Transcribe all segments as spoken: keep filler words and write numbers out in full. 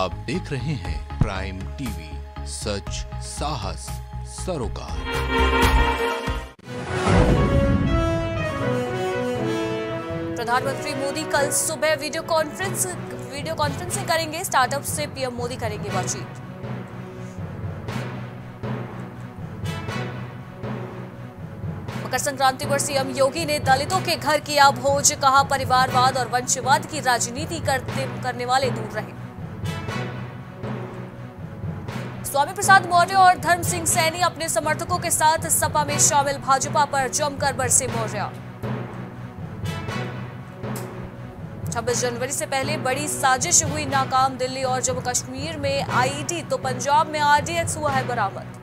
आप देख रहे हैं प्राइम टीवी, सच साहस सरोकार। प्रधानमंत्री मोदी कल सुबह वीडियो कॉन्फ्रेंस वीडियो कॉन्फ्रेंस से करेंगे। स्टार्टअप से पीएम मोदी करेंगे बातचीत। मकर संक्रांति पर सीएम योगी ने दलितों के घर किया भोज, कहा परिवारवाद और वंशवाद की राजनीति करते करने वाले दूर रहे। स्वामी प्रसाद मौर्य और धर्म सिंह सैनी अपने समर्थकों के साथ सपा में शामिल, भाजपा पर जमकर बरसे मौर्य। छब्बीस जनवरी से पहले बड़ी साजिश हुई नाकाम, दिल्ली और जम्मू कश्मीर में आईईडी तो पंजाब में आरडीएक्स हुआ है बरामद।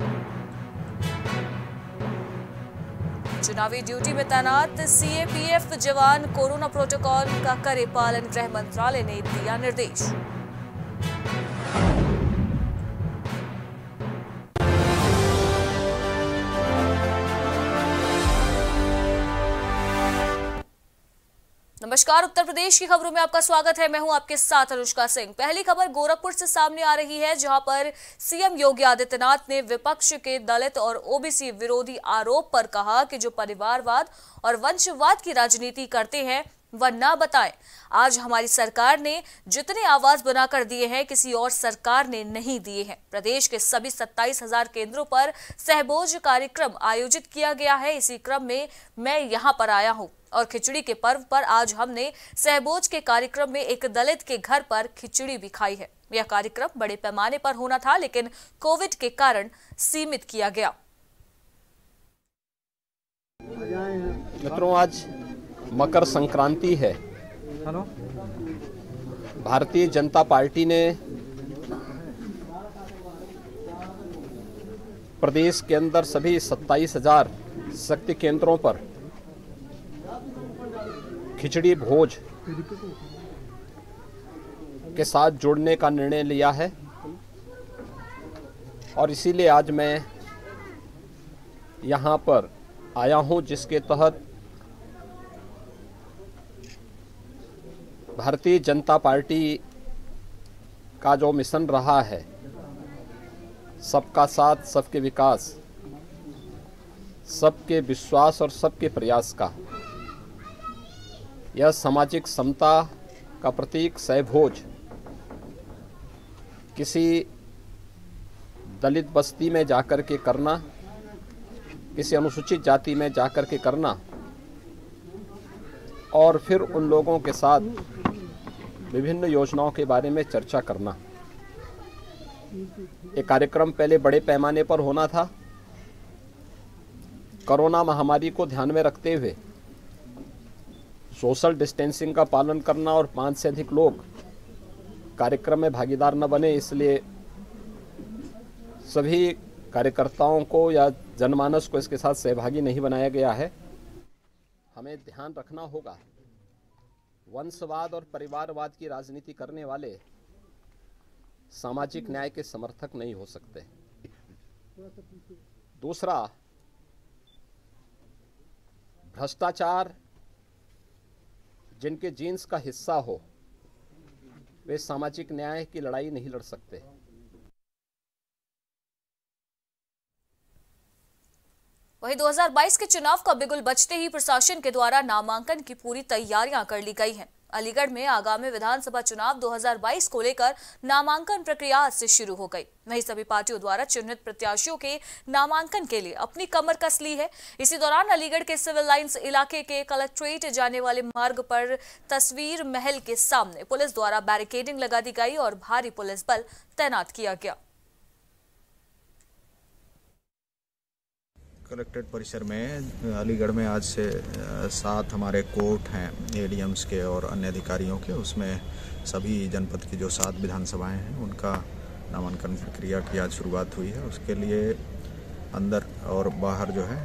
चुनावी ड्यूटी में तैनात सीएपीएफ जवान कोरोना प्रोटोकॉल का करे पालन, गृह मंत्रालय ने दिया निर्देश। नमस्कार, उत्तर प्रदेश की खबरों में आपका स्वागत है। मैं हूं आपके साथ अरुष्का सिंह। पहली खबर गोरखपुर से सामने आ रही है, जहां पर सीएम योगी आदित्यनाथ ने विपक्ष के दलित और ओबीसी विरोधी आरोप पर कहा कि जो परिवारवाद और वंशवाद की राजनीति करते हैं वह ना बताएं। आज हमारी सरकार ने जितने आवाज बनाकर दिए हैं किसी और सरकार ने नहीं दिए हैं। प्रदेश के सभी सत्ताईस हजार केंद्रों पर सहभोज कार्यक्रम आयोजित किया गया है। इसी क्रम में मैं यहाँ पर आया हूँ और खिचड़ी के पर्व पर आज हमने सहभोज के कार्यक्रम में एक दलित के घर पर खिचड़ी भी खाई है। यह कार्यक्रम बड़े पैमाने पर होना था, लेकिन कोविड के कारण सीमित किया गया। मित्रों, आज मकर संक्रांति है। भारतीय जनता पार्टी ने प्रदेश के अंदर सभी सत्ताईस हजार शक्ति केंद्रों पर खिचड़ी भोज के साथ जोड़ने का निर्णय लिया है और इसीलिए आज मैं यहाँ पर आया हूँ, जिसके तहत भारतीय जनता पार्टी का जो मिशन रहा है सबका साथ, सबके विकास, सबके विश्वास और सबके प्रयास का, यह सामाजिक समता का प्रतीक सहभोज किसी दलित बस्ती में जाकर के करना, किसी अनुसूचित जाति में जाकर के करना और फिर उन लोगों के साथ विभिन्न योजनाओं के बारे में चर्चा करना। ये कार्यक्रम पहले बड़े पैमाने पर होना था। कोरोना महामारी को ध्यान में रखते हुए सोशल डिस्टेंसिंग का पालन करना और पाँच से अधिक लोग कार्यक्रम में भागीदार न बने, इसलिए सभी कार्यकर्ताओं को या जनमानस को इसके साथ सहभागी नहीं बनाया गया है। हमें ध्यान रखना होगा, वंशवाद और परिवारवाद की राजनीति करने वाले सामाजिक न्याय के समर्थक नहीं हो सकते। दूसरा, भ्रष्टाचार जिनके जीन्स का हिस्सा हो वे सामाजिक न्याय की लड़ाई नहीं लड़ सकते। वहीं दो हज़ार बाईस के चुनाव का बिगुल बजते ही प्रशासन के द्वारा नामांकन की पूरी तैयारियां कर ली गई हैं। अलीगढ़ में आगामी विधानसभा चुनाव दो हज़ार बाईस को लेकर नामांकन प्रक्रिया आज से शुरू हो गई। वहीं सभी पार्टियों द्वारा चिन्हित प्रत्याशियों के नामांकन के लिए अपनी कमर कस ली है। इसी दौरान अलीगढ़ के सिविल लाइंस इलाके के कलेक्ट्रेट जाने वाले मार्ग पर तस्वीर महल के सामने पुलिस द्वारा बैरिकेडिंग लगा दी गई और भारी पुलिस बल तैनात किया गया। कलेक्ट्रेट परिसर में अलीगढ़ में आज से सात हमारे कोर्ट हैं एडीएम्स के और अन्य अधिकारियों के, उसमें सभी जनपद की जो सात विधानसभाएं हैं उनका नामांकन प्रक्रिया की आज शुरुआत हुई है। उसके लिए अंदर और बाहर जो है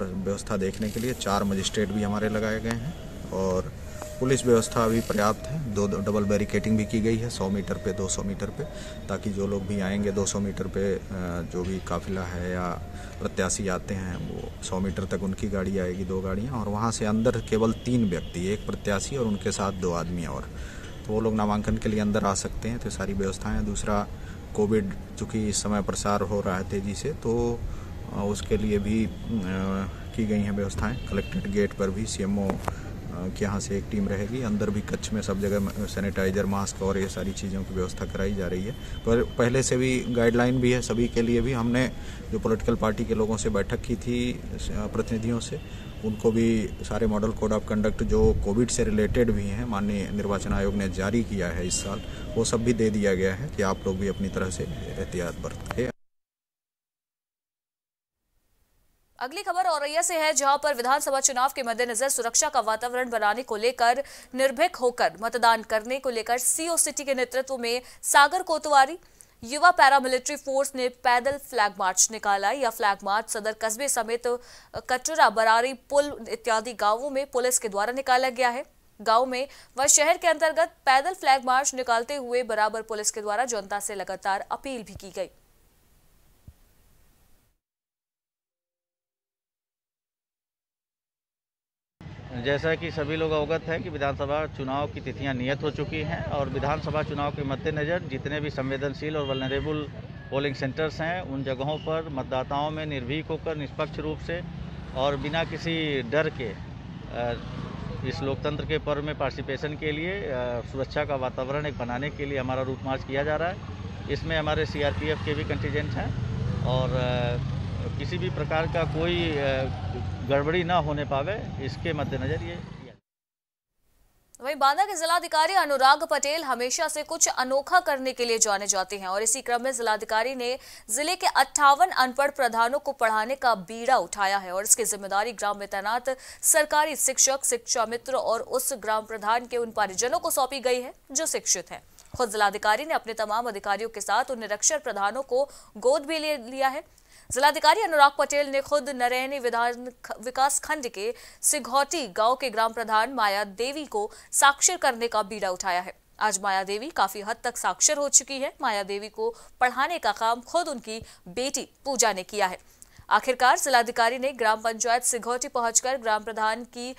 व्यवस्था देखने के लिए चार मजिस्ट्रेट भी हमारे लगाए गए हैं और पुलिस व्यवस्था भी पर्याप्त है। दो डबल बैरिकेटिंग भी की गई है सौ मीटर पे, दो सौ मीटर पे, ताकि जो लोग भी आएंगे दो सौ मीटर पे, जो भी काफिला है या प्रत्याशी आते हैं वो सौ मीटर तक उनकी गाड़ी आएगी, दो गाड़ियाँ, और वहाँ से अंदर केवल तीन व्यक्ति, एक प्रत्याशी और उनके साथ दो आदमी और तो वो लोग नामांकन के लिए अंदर आ सकते हैं। तो सारी व्यवस्थाएं। दूसरा, कोविड चूँकि इस समय प्रसार हो रहा है तेज़ी से, तो उसके लिए भी की गई हैं व्यवस्थाएं। कलेक्ट्रेट गेट पर भी सीएमओ के यहाँ से एक टीम रहेगी, अंदर भी कच्छ में सब जगह सैनिटाइज़र, मास्क और ये सारी चीज़ों की व्यवस्था कराई जा रही है। पर पहले से भी गाइडलाइन भी है सभी के लिए भी। हमने जो पॉलिटिकल पार्टी के लोगों से बैठक की थी, प्रतिनिधियों से, उनको भी सारे मॉडल कोड ऑफ कंडक्ट जो कोविड से रिलेटेड भी हैं, माननीय निर्वाचन आयोग ने जारी किया है इस साल, वो सब भी दे दिया गया है कि आप लोग भी अपनी तरह से एहतियात बरतें। अगली खबर औरैया से है, जहां पर विधानसभा चुनाव के मद्देनजर सुरक्षा का वातावरण बनाने को लेकर निर्भीक होकर मतदान करने को लेकर सीओ सिटी के नेतृत्व में सागर कोतवाली युवा पैरामिलिट्री फोर्स ने पैदल फ्लैग मार्च निकाला। यह फ्लैग मार्च सदर कस्बे समेत कचरा, बरारी, पुल इत्यादि गांवों में पुलिस के द्वारा निकाला गया है। गांव में व शहर के अंतर्गत पैदल फ्लैग मार्च निकालते हुए बराबर पुलिस के द्वारा जनता से लगातार अपील भी की गई। जैसा कि सभी लोग अवगत है कि विधानसभा चुनाव की तिथियां नियत हो चुकी हैं और विधानसभा चुनाव के मद्देनज़र जितने भी संवेदनशील और वल्नरेबल पोलिंग सेंटर्स हैं, उन जगहों पर मतदाताओं में निर्भीक होकर निष्पक्ष रूप से और बिना किसी डर के इस लोकतंत्र के पर्व में पार्टिसिपेशन के लिए सुरक्षा का वातावरण एक बनाने के लिए हमारा रूट मार्च किया जा रहा है। इसमें हमारे सी आर पी एफ के भी कंटीजेंट हैं और किसी भी प्रकार का कोई गड़बड़ी ना होने पावे, इसके मद्देनजर ये। वहीं बांदा के जिलाधिकारी अनुराग पटेल हमेशा से कुछ अनोखा करने के लिए जाने जाते हैं और इसी क्रम में जिलाधिकारी ने जिले के अट्ठावन अनपढ़ प्रधानों को पढ़ाने का बीड़ा उठाया है और इसकी जिम्मेदारी ग्राम में तैनात सरकारी शिक्षक, शिक्षा मित्र और उस ग्राम प्रधान के उन परिजनों को सौंपी गई है जो शिक्षित है। खुद जिलाधिकारी ने अपने तमाम अधिकारियों के साथ उन निरक्षर प्रधानों को गोद भी ले लिया है। जिलाधिकारी अनुराग पटेल ने खुद नरैनी विधान विकास खंड के सिघौटी गांव के ग्राम प्रधान माया देवी को साक्षर करने का बीड़ा उठाया है। आज माया देवी काफी हद तक साक्षर हो चुकी है। माया देवी को पढ़ाने का काम खुद उनकी बेटी पूजा ने किया है। आखिरकार जिलाधिकारी ने ग्राम पंचायत सिघौटी पहुंचकर ग्राम प्रधान की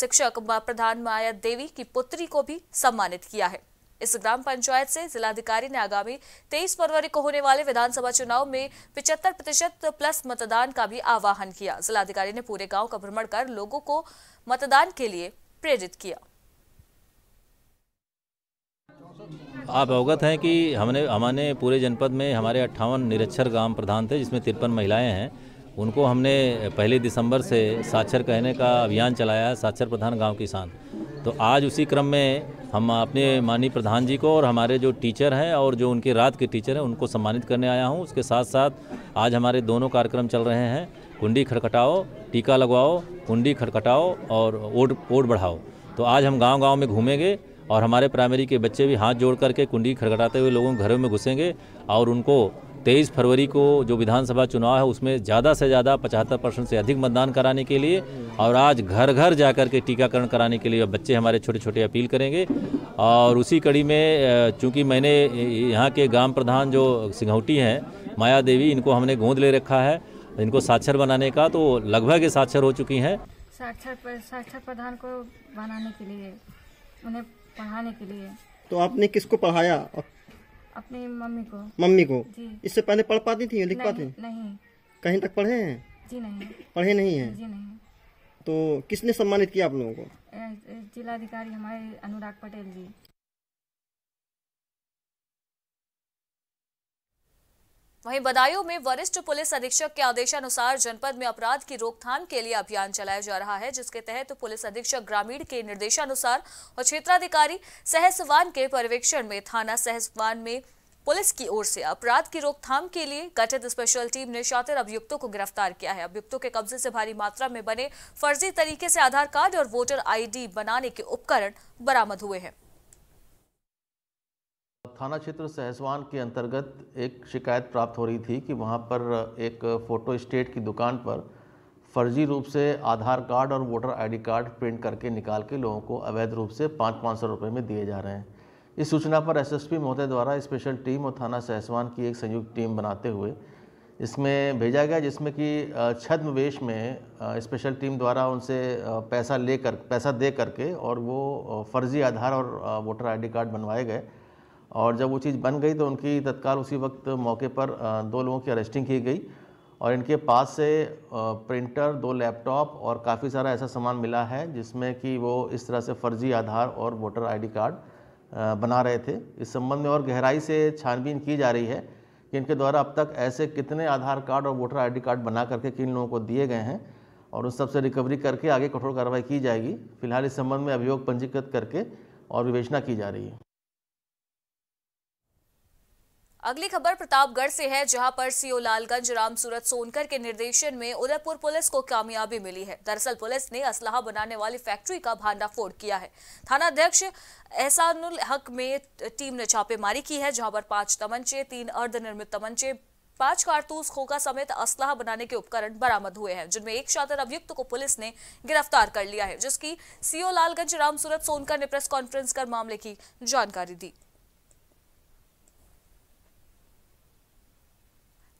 शिक्षक प्रधान माया देवी की पुत्री को भी सम्मानित किया है। इस ग्राम पंचायत से जिलाधिकारी ने आगामी तेईस फरवरी को होने वाले विधानसभा चुनाव में पचहत्तर प्रतिशत प्लस मतदान का भी आह्वान किया। जिलाधिकारी ने पूरे गांव का भ्रमण कर लोगों को मतदान के लिए प्रेरित किया। आप अवगत हैं कि हमने हमारे पूरे जनपद में हमारे अट्ठावन निरक्षर ग्राम प्रधान थे, जिसमें तिरपन महिलाएं हैं। उनको हमने पहली दिसंबर से साक्षर कहने का अभियान चलाया, साक्षर प्रधान गाँव किसान। तो आज उसी क्रम में हम अपने माननीय प्रधान जी को और हमारे जो टीचर हैं और जो उनके रात के टीचर हैं उनको सम्मानित करने आया हूं। उसके साथ साथ आज हमारे दोनों कार्यक्रम चल रहे हैं, कुंडी खड़खटाओ, टीका लगवाओ, कुंडी खड़खटाओ और वोट वोट बढ़ाओ। तो आज हम गांव-गांव में घूमेंगे और हमारे प्राइमरी के बच्चे भी हाथ जोड़ करके कुंडी खड़खटाते हुए लोगों के घरों में घुसेंगे और उनको तेईस फरवरी को जो विधानसभा चुनाव है उसमें ज़्यादा से ज़्यादा पचहत्तर परसेंट से अधिक मतदान कराने के लिए और आज घर घर जाकर के टीकाकरण कराने के लिए बच्चे हमारे छोटे छोटे अपील करेंगे। और उसी कड़ी में चूंकि मैंने यहाँ के ग्राम प्रधान जो सिंहौटी हैं माया देवी, इनको हमने गोद ले रखा है, इनको साक्षर बनाने का, तो लगभग ये साक्षर हो चुकी हैं। साक्षर साक्षर प्रधान को बनाने के लिए, उन्हें पढ़ाने के लिए। तो आपने किसको पढ़ाया? अपनी मम्मी को। मम्मी को जी। इससे पहले पढ़ पाती थी, लिख पाती? नहीं। कहीं तक पढ़े हैं? जी नहीं। पढ़े नहीं हैं? जी नहीं। तो किसने सम्मानित किया आप लोगों को? जिलाधिकारी हमारे अनुराग पटेल जी। वहीं बदायूं में वरिष्ठ पुलिस अधीक्षक के आदेशानुसार जनपद में अपराध की रोकथाम के लिए अभियान चलाया जा रहा है, जिसके तहत पुलिस अधीक्षक ग्रामीण के निर्देशानुसार और क्षेत्राधिकारी सहसवान के पर्यवेक्षण में थाना सहसवान में पुलिस की ओर से अपराध की रोकथाम के लिए गठित स्पेशल टीम ने शातिर अभियुक्तों को गिरफ्तार किया है। अभियुक्तों के कब्जे से भारी मात्रा में बने फर्जी तरीके से आधार कार्ड और वोटर आई डी बनाने के उपकरण बरामद हुए हैं। थाना क्षेत्र सहसवान के अंतर्गत एक शिकायत प्राप्त हो रही थी कि वहाँ पर एक फ़ोटो स्टेट की दुकान पर फर्जी रूप से आधार कार्ड और वोटर आईडी कार्ड प्रिंट करके निकाल के लोगों को अवैध रूप से पाँच पाँच सौ रुपये में दिए जा रहे हैं। इस सूचना पर एस एस पी महोदय द्वारा स्पेशल टीम और थाना सहसवान की एक संयुक्त टीम बनाते हुए इसमें भेजा गया, जिसमें कि छद्मवेश में स्पेशल टीम द्वारा उनसे पैसा लेकर पैसा दे करके और वो फर्जी आधार और वोटर आईडी कार्ड बनवाए गए। और जब वो चीज़ बन गई तो उनकी तत्काल उसी वक्त मौके पर दो लोगों की अरेस्टिंग की गई और इनके पास से प्रिंटर, दो लैपटॉप और काफ़ी सारा ऐसा सामान मिला है जिसमें कि वो इस तरह से फर्जी आधार और वोटर आईडी कार्ड बना रहे थे। इस संबंध में और गहराई से छानबीन की जा रही है कि इनके द्वारा अब तक ऐसे कितने आधार कार्ड और वोटर आईडी कार्ड बना करके किन लोगों को दिए गए हैं और उन सब से रिकवरी करके आगे कठोर कार्रवाई की जाएगी। फिलहाल इस संबंध में अभियोग पंजीकृत करके और विवेचना की जा रही है। अगली खबर प्रतापगढ़ से है, जहां पर सीओ लालगंज राम सूरत सोनकर के निर्देशन में उदयपुर पुलिस को कामयाबी मिली है। दरअसल पुलिस ने असलहा बनाने वाली फैक्ट्री का भांडाफोड़ किया है। थानाध्यक्ष एहसानुल हक में टीम ने छापेमारी की है, जहां पर पांच तमंचे, तीन अर्धनिर्मित तमंचे, पांच कारतूस, खोखा समेत असलहा बनाने के उपकरण बरामद हुए हैं, जिनमें एक शातिर अभियुक्त को पुलिस ने गिरफ्तार कर लिया है, जिसकी सीओ लालगंज राम सूरत सोनकर ने प्रेस कॉन्फ्रेंस कर मामले की जानकारी दी।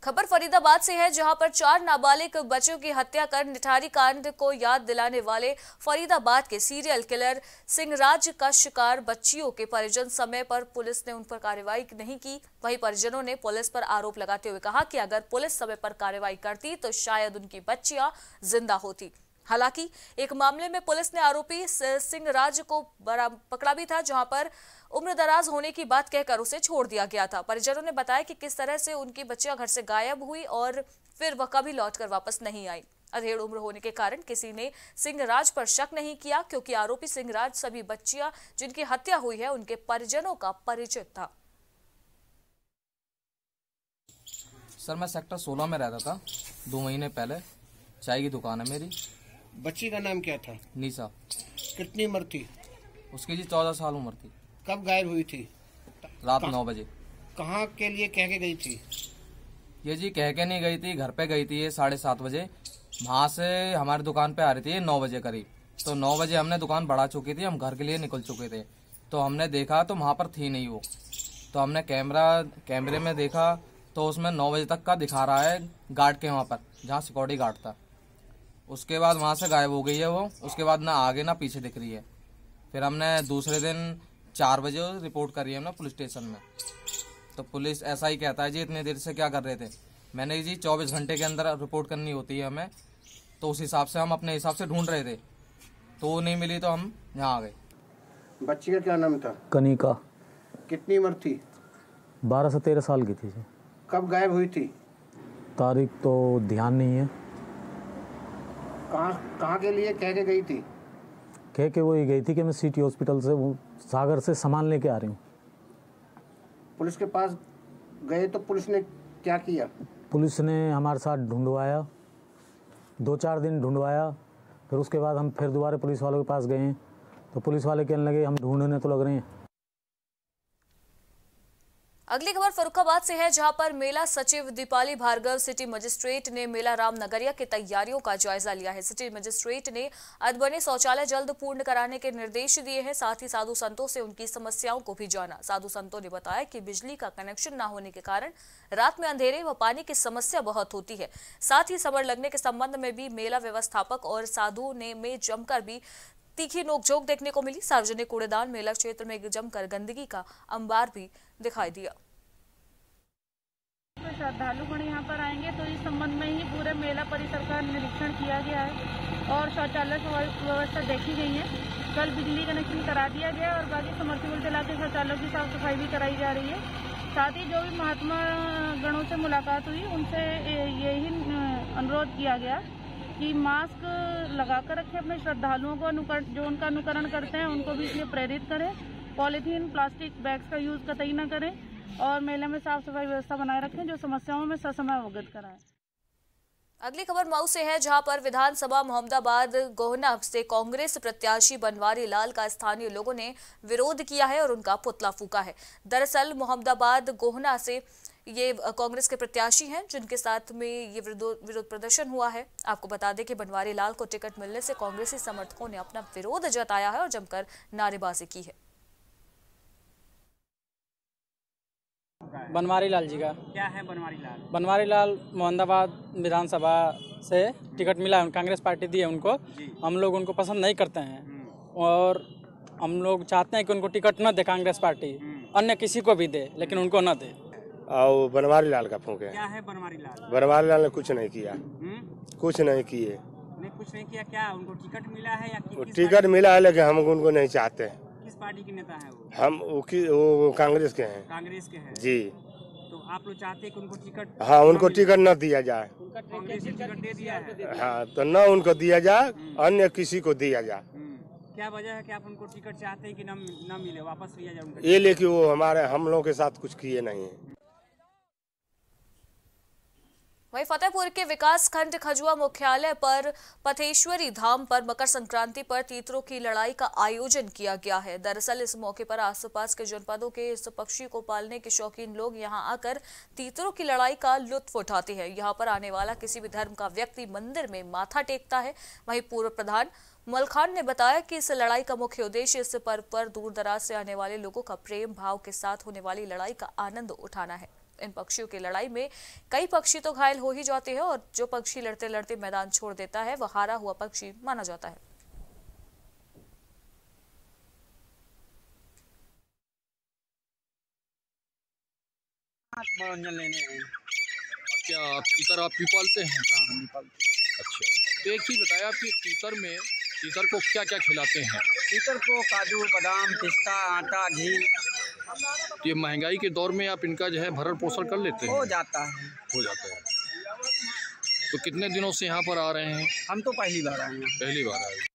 खबर फरीदाबाद से है, जहां पर चार नाबालिग बच्चों की हत्या कर निठारी कांड को याद दिलाने वाले फरीदाबाद के सीरियल किलर सिंहराज का शिकार बच्चियों के परिजन समय पर पुलिस ने उन पर कार्रवाई नहीं की। वहीं परिजनों ने पुलिस पर आरोप लगाते हुए कहा कि अगर पुलिस समय पर कार्रवाई करती तो शायद उनकी बच्चियां जिंदा होती। हालांकि एक मामले में पुलिस ने आरोपी सिंहराज को पकड़ा भी था, जहां पर उम्रदराज होने की बात कहकर उसे छोड़ दिया गया था। परिजनों ने बताया कि किस तरह से उनकी बच्चियां घर से गायब हुई और फिर वह कभी लौटकर वापस नहीं आई। अधेड़ उम्र होने के कारण किसी ने सिंहराज पर शक नहीं किया, क्योंकि आरोपी सिंहराज सभी बच्चियां जिनकी हत्या हुई है उनके परिजनों का परिचित था। सर, मैं सेक्टर सोलह में रहता था। दो महीने पहले चाय की दुकान है मेरी। बच्ची का नाम क्या था? निशा। कितनी उम्र थी उसकी? जी चौदह साल उम्र थी। कब गायब हुई थी? रात नौ बजे। कहाँ के लिए कह के गई थी ये? जी कह के नहीं गई थी, घर पे गई थी ये साढ़े सात बजे। वहाँ से हमारी दुकान पे आ रही थी ये नौ बजे करीब। तो नौ बजे हमने दुकान बढ़ा चुकी थी, हम घर के लिए निकल चुके थे। तो हमने देखा तो वहाँ पर थी नहीं वो। तो हमने कैमरा कैमरे में देखा तो उसमें नौ बजे तक का दिखा रहा है गार्ड के वहाँ पर, जहाँ सिक्योरिटी गार्ड था। उसके बाद वहाँ से गायब हो गई है वो। उसके बाद ना आगे ना पीछे दिख रही है। फिर हमने दूसरे दिन चार बजे रिपोर्ट करी है हमने पुलिस स्टेशन में। तो पुलिस ऐसा ही कहता है जी इतने देर से क्या कर रहे थे। मैंने जी चौबीस घंटे के अंदर रिपोर्ट करनी होती है हमें, तो उस हिसाब से हम अपने हिसाब से ढूंढ रहे थे। तो नहीं मिली तो हम यहाँ आ गए। बच्ची का क्या नाम था? कनिका। कितनी उम्र थी? बारह से तेरह साल की थी। कब गायब हुई थी? तारीख तो ध्यान नहीं है। कहाँ कहाँ के लिए कह के गई थी? कह के वो ही गई थी कि मैं सिटी हॉस्पिटल से वो सागर से सामान लेके आ रही हूँ। पुलिस के पास गए तो पुलिस ने क्या किया? पुलिस ने हमारे साथ ढूंढवाया, दो चार दिन ढूंढवाया। फिर उसके बाद हम फिर दोबारा पुलिस वालों के पास गए तो पुलिस वाले कहने लगे हम ढूंढने तो लग रहे हैं। अगली खबर फरुखाबाद से है, जहां पर मेला सचिव दीपाली भार्गव सिटी मजिस्ट्रेट ने मेला राम नगरिया की तैयारियों का जायजा लिया है। सिटी मजिस्ट्रेट ने अधबने शौचालय जल्द पूर्ण कराने के निर्देश दिए हैं। साथ ही साधु संतों से उनकी समस्याओं को भी जाना। साधु संतों ने बताया कि बिजली का कनेक्शन न होने के कारण रात में अंधेरे व पानी की समस्या बहुत होती है। साथ ही समर लगने के संबंध में भी मेला व्यवस्थापक और साधु ने में जमकर भी तीखी नोकझोंक देखने को मिली। सार्वजनिक कूड़ेदान मेला क्षेत्र में जमकर गंदगी का अंबार भी दिखाई दिया। तो श्रद्धालु गण यहाँ पर आएंगे तो इस संबंध में ही पूरे मेला परिसर का निरीक्षण किया गया है और शौचालय व्यवस्था देखी गई है। कल बिजली कनेक्शन करा दिया गया और बाकी समर्सिबल चला के शौचालयों की साफ सफाई भी कराई जा रही है। साथ ही जो भी महात्मा गणों से मुलाकात हुई उनसे यही अनुरोध किया गया कि मास्क लगा कर रखें अपने श्रद्धालुओं को, जो उनका अनुकरण करते हैं उनको भी इसलिए प्रेरित करें। पॉलीथीन प्लास्टिक बैग्स का यूज कतई न करें और मेले में साफ सफाई व्यवस्था बनाए रखें, जो समस्याओं में ससमय अवगत कराएं। अगली खबर मऊ से है, जहां पर विधानसभा मोहम्मदाबाद गोहना से कांग्रेस प्रत्याशी बनवारी लाल का स्थानीय लोगों ने विरोध किया है और उनका पुतला फूंका है। दरअसल मोहम्मदाबाद गोहना से ये कांग्रेस के प्रत्याशी हैं, जिनके साथ में ये विरोध प्रदर्शन हुआ है। आपको बता दें कि बनवारी लाल को टिकट मिलने से कांग्रेसी समर्थकों ने अपना विरोध जताया है और जमकर नारेबाजी की है। बनवारी लाल जी का। क्या है बनवारी लाल? बनवारी लाल मोहम्मदाबाद विधानसभा से टिकट मिला है, कांग्रेस पार्टी दी है उनको। हम लोग उनको पसंद नहीं करते हैं और हम लोग चाहते हैं कि उनको टिकट न दे कांग्रेस पार्टी, अन्य किसी को भी दे लेकिन उनको न दे। और बनवारी लाल का फूंक है। क्या है बनवारी लाल? बनवारी लाल ने कुछ नहीं किया, कुछ नहीं किए, कुछ नहीं किया। क्या उनको टिकट मिला है या कि टिकट मिला है लेकिन हम उनको नहीं चाहते। किस पार्टी के नेता है वो? हम वो कांग्रेस के हैं। कांग्रेस के हैं जी। तो आप लोग चाहते हैं कि उनको टिकट? हाँ, उनको टिकट न दिया जाए। कांग्रेस ने टिकट दे दिया है। हाँ, तो न उनको दिया जाए, अन्य किसी को दिया जाए। क्या वजह है कि आप उनको टिकट चाहते हैं कि न न मिले, वापस लिया जाए? ये लेकिन वो हमारे हम लोगों के साथ कुछ किए नहीं है। वहीं फतेहपुर के विकास खंड खजुआ मुख्यालय पर पथेश्वरी धाम पर मकर संक्रांति पर तीतरों की लड़ाई का आयोजन किया गया है। दरअसल इस मौके पर आसपास के जनपदों के इस पक्षी को पालने के शौकीन लोग यहां आकर तीतरों की लड़ाई का लुत्फ उठाते हैं। यहां पर आने वाला किसी भी धर्म का व्यक्ति मंदिर में माथा टेकता है। वहीं पूर्व प्रधान मलखान ने बताया कि इस लड़ाई का मुख्य उद्देश्य इस पर्व पर दूर दराज से आने वाले लोगों का प्रेम भाव के साथ होने वाली लड़ाई का आनंद उठाना है। इन पक्षियों की लड़ाई में कई पक्षी तो घायल हो ही जाते हैं और जो पक्षी लड़ते लड़ते मैदान छोड़ देता है वह हारा हुआ पक्षी माना जाता है। मनोरंजन लेने हैं। क्या आप तीतर आप भी पालते हैं? हाँ, हम भी पालते हैं। अच्छा, तो एक चीज बताया आपकी तीतर में तीतर को क्या क्या खिलाते हैं? तीतर को काजू, बादाम, पिस्ता, आटा, घी। ये महंगाई के दौर में आप इनका जो है भरण पोषण कर लेते हैं? हो जाता है, हो जाता है। तो कितने दिनों से यहाँ पर आ रहे हैं? हम तो पहली बार आए हैं। पहली बार आए।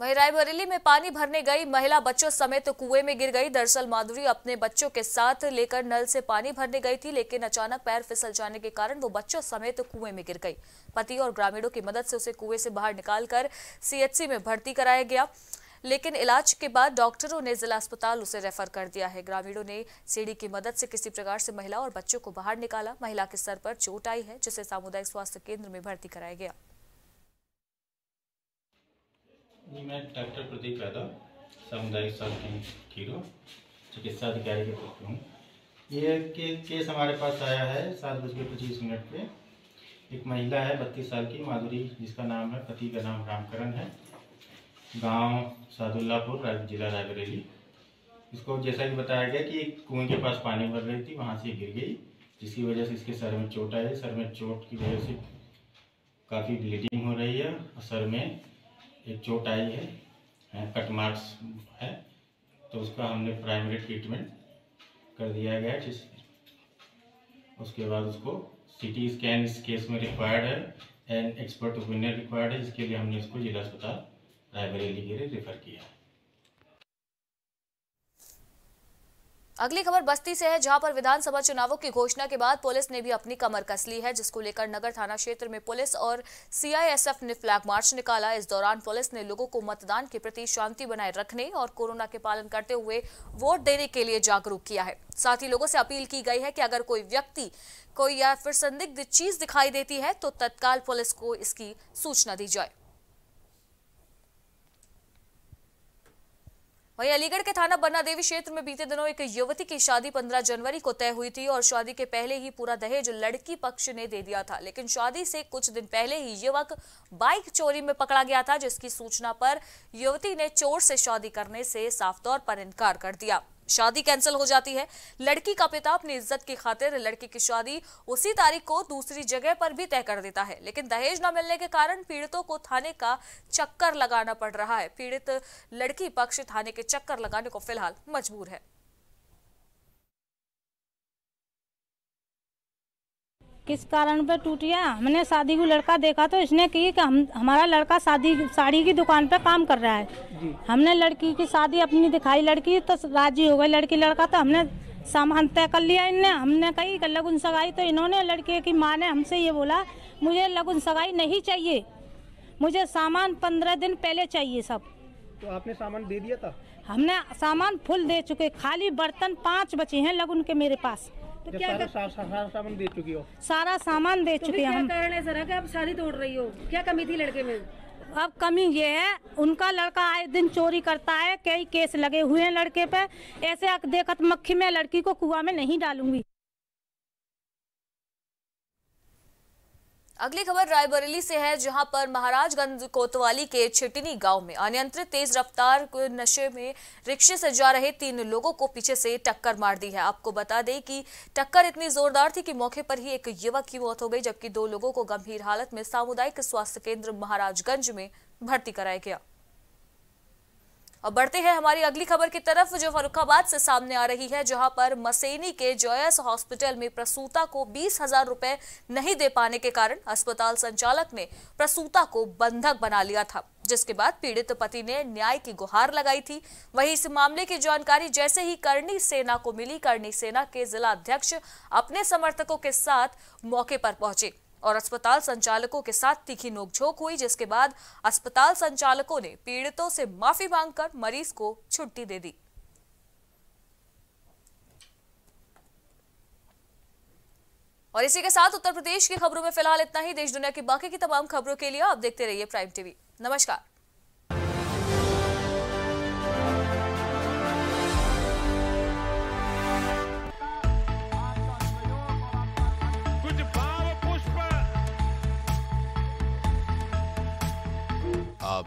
वहीं रायबरेली में पानी भरने गई महिला बच्चों समेत कुएं में गिर गई। दरअसल माधुरी अपने बच्चों के साथ लेकर नल से पानी भरने गई थी, लेकिन अचानक पैर फिसल जाने के कारण वो बच्चों समेत कुएं में गिर गई। पति और ग्रामीणों की मदद से उसे कुएं से बाहर निकालकर सीएचसी में भर्ती कराया गया, लेकिन इलाज के बाद डॉक्टरों ने जिला अस्पताल उसे रेफर कर दिया है। ग्रामीणों ने सीढ़ी की मदद से किसी प्रकार से महिला और बच्चों को बाहर निकाला। महिला के सर पर चोट आई है, जिसे सामुदायिक स्वास्थ्य केंद्र में भर्ती कराया गया। मैं डॉक्टर प्रदीप यादव, सामुदायिक स्वास्थ्य चिकित्सा अधिकारी के पद पर हूँ। ये केस हमारे पास आया है सात बज के पच्चीस मिनट पे। एक महिला है बत्तीस साल की माधुरी, जिसका नाम है, पति का नाम रामकरण है, गांव शादुल्लापुर, जिला रायबरेली। इसको जैसा कि बताया गया कि एक कुएं के पास पानी भर रही थी, वहां से गिर गई, जिसकी वजह से इसके सर में चोट आई। सर में चोट की वजह से काफ़ी ब्लीडिंग हो रही है और सर में एक चोट आई है, है कट मार्क्स है। तो उसका हमने प्राइमरी ट्रीटमेंट कर दिया गया है। उसके बाद उसको सीटी स्कैन इस केस में रिक्वायर्ड है एंड एक्सपर्ट ओपिनियन रिक्वायर्ड है, जिसके लिए हमने इसको जिला अस्पताल रेफर किया। अगली खबर बस्ती से है, जहां पर विधानसभा चुनावों की घोषणा के बाद पुलिस ने भी अपनी कमर कस ली है, जिसको लेकर नगर थाना क्षेत्र में पुलिस और सीआईएसएफ ने फ्लैग मार्च निकाला। इस दौरान पुलिस ने लोगों को मतदान के प्रति शांति बनाए रखने और कोरोना के पालन करते हुए वोट देने के लिए जागरूक किया है। साथ ही लोगों से अपील की गई है कि अगर कोई व्यक्ति कोई या फिर संदिग्ध चीज दिखाई देती है तो तत्काल पुलिस को इसकी सूचना दी जाए। वहीं अलीगढ़ के थाना बन्ना देवी क्षेत्र में बीते दिनों एक युवती की शादी पंद्रह जनवरी को तय हुई थी और शादी के पहले ही पूरा दहेज लड़की पक्ष ने दे दिया था, लेकिन शादी से कुछ दिन पहले ही युवक बाइक चोरी में पकड़ा गया था, जिसकी सूचना पर युवती ने चोर से शादी करने से साफ तौर पर इनकार कर दिया। शादी कैंसिल हो जाती है। लड़की का पिता अपनी इज्जत की खातिर लड़की की शादी उसी तारीख को दूसरी जगह पर भी तय कर देता है, लेकिन दहेज न मिलने के कारण पीड़ितों को थाने का चक्कर लगाना पड़ रहा है। पीड़ित लड़की पक्ष थाने के चक्कर लगाने को फिलहाल मजबूर है। किस कारण पे टूटिया? हमने शादी को लड़का देखा तो इसने की कि हम हमारा लड़का शादी साड़ी की दुकान पे काम कर रहा है। हमने लड़की की शादी अपनी दिखाई, लड़की तो राजी हो गई, लड़की लड़का तो हमने सामान तय कर लिया। इनने हमने कही कि लगन सगाई, तो इन्होंने लड़के की माँ ने हमसे ये बोला, मुझे लगन सगाई नहीं चाहिए, मुझे सामान पंद्रह दिन पहले चाहिए सब। तो आपने सामान दे दिया था? हमने सामान फुल दे चुके, खाली बर्तन पाँच बचे हैं लगन के मेरे पास। तो क्या सारा, सारा, सारा सामान दे चुकी हो? सारा सामान दे तो चुके हैं। क्या कारण है सर कि आप शादी तोड़ रही हो? क्या कमी थी लड़के में? अब कमी ये है, उनका लड़का आए दिन चोरी करता है, कई केस लगे हुए हैं लड़के पे। ऐसे अकदेखत मक्खी में लड़की को कुआं में नहीं डालूंगी। अगली खबर रायबरेली से है, जहां पर महाराजगंज कोतवाली के छिटिनी गांव में अनियंत्रित तेज रफ्तार के नशे में रिक्शे से जा रहे तीन लोगों को पीछे से टक्कर मार दी है। आपको बता दें कि टक्कर इतनी जोरदार थी कि मौके पर ही एक युवक की मौत हो गई, जबकि दो लोगों को गंभीर हालत में सामुदायिक स्वास्थ्य केंद्र महाराजगंज में भर्ती कराया गया। अब बढ़ते हैं हमारी अगली खबर की तरफ, जो फर्रुखाबाद से सामने आ रही है, जहां पर मसेनी के जॉयस हॉस्पिटल में प्रसूता को बीस हजार रुपए नहीं दे पाने के कारण अस्पताल संचालक ने प्रसूता को बंधक बना लिया था, जिसके बाद पीड़ित पति ने न्याय की गुहार लगाई थी। वहीं इस मामले की जानकारी जैसे ही करनी सेना को मिली, करनी सेना के जिला अध्यक्ष अपने समर्थकों के साथ मौके पर पहुंचे और अस्पताल संचालकों के साथ तीखी नोकझोंक हुई, जिसके बाद अस्पताल संचालकों ने पीड़ितों से माफी मांगकर मरीज को छुट्टी दे दी। और इसी के साथ उत्तर प्रदेश की खबरों में फिलहाल इतना ही। देश दुनिया की बाकी की तमाम खबरों के लिए आप देखते रहिए प्राइम टीवी। नमस्कार। आप